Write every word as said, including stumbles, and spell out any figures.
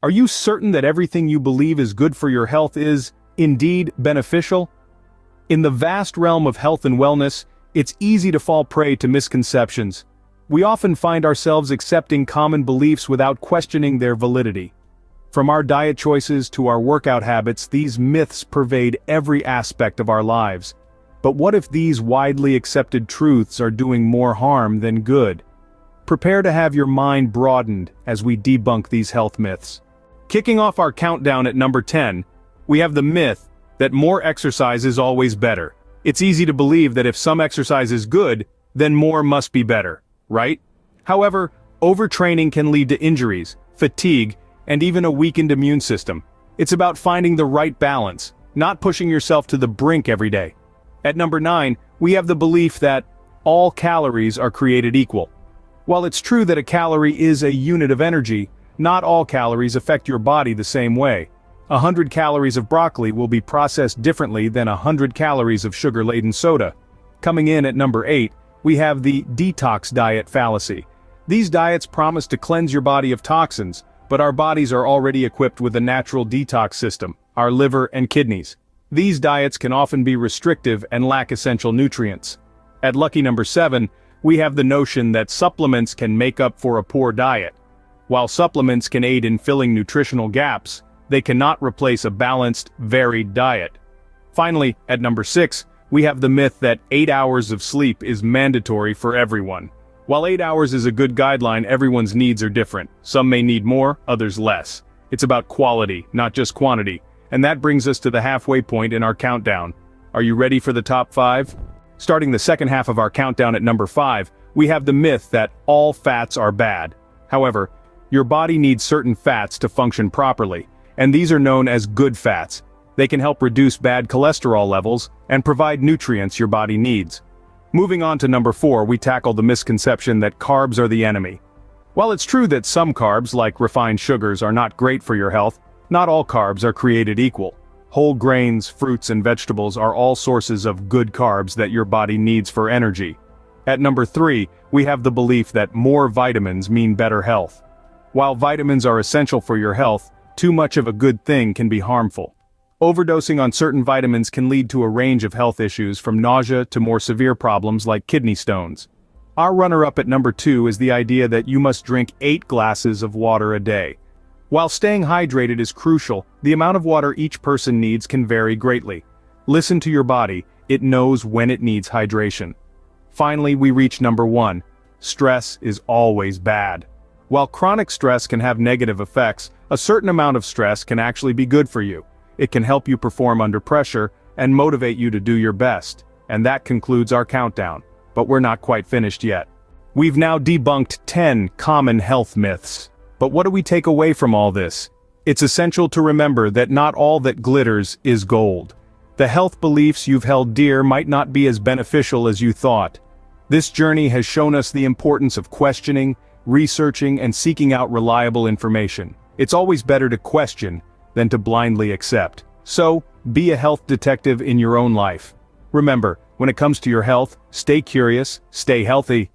Are you certain that everything you believe is good for your health is, indeed, beneficial? In the vast realm of health and wellness, it's easy to fall prey to misconceptions. We often find ourselves accepting common beliefs without questioning their validity. From our diet choices to our workout habits, these myths pervade every aspect of our lives. But what if these widely accepted truths are doing more harm than good? Prepare to have your mind broadened as we debunk these health myths. Kicking off our countdown at number ten, we have the myth that more exercise is always better. It's easy to believe that if some exercise is good, then more must be better, right? However, overtraining can lead to injuries, fatigue, and even a weakened immune system. It's about finding the right balance, not pushing yourself to the brink every day. At number nine, we have the belief that all calories are created equal. While it's true that a calorie is a unit of energy, not all calories affect your body the same way. A hundred calories of broccoli will be processed differently than a hundred calories of sugar-laden soda. Coming in at number eight, we have the detox diet fallacy. These diets promise to cleanse your body of toxins, but our bodies are already equipped with a natural detox system, our liver and kidneys. These diets can often be restrictive and lack essential nutrients. At lucky number seven, we have the notion that supplements can make up for a poor diet. While supplements can aid in filling nutritional gaps, they cannot replace a balanced, varied diet. Finally, at number six, we have the myth that eight hours of sleep is mandatory for everyone. While eight hours is a good guideline, everyone's needs are different. Some may need more, others less. It's about quality, not just quantity. And that brings us to the halfway point in our countdown. Are you ready for the top five? Starting the second half of our countdown at number five, we have the myth that all fats are bad. However, your body needs certain fats to function properly, and these are known as good fats. They can help reduce bad cholesterol levels and provide nutrients your body needs. Moving on to number four, we tackle the misconception that carbs are the enemy. While it's true that some carbs, like refined sugars, are not great for your health, not all carbs are created equal. Whole grains, fruits, and vegetables are all sources of good carbs that your body needs for energy. At number three, we have the belief that more vitamins mean better health. While vitamins are essential for your health, too much of a good thing can be harmful. Overdosing on certain vitamins can lead to a range of health issues, from nausea to more severe problems like kidney stones. Our runner-up at number two is the idea that you must drink eight glasses of water a day. While staying hydrated is crucial, the amount of water each person needs can vary greatly. Listen to your body, it knows when it needs hydration. Finally, we reach number one. Stress is always bad. While chronic stress can have negative effects, a certain amount of stress can actually be good for you. It can help you perform under pressure and motivate you to do your best. And that concludes our countdown. But we're not quite finished yet. We've now debunked ten common health myths. But what do we take away from all this? It's essential to remember that not all that glitters is gold. The health beliefs you've held dear might not be as beneficial as you thought. This journey has shown us the importance of questioning, researching, and seeking out reliable information. It's always better to question than to blindly accept. So, be a health detective in your own life. Remember, when it comes to your health, stay curious, stay healthy,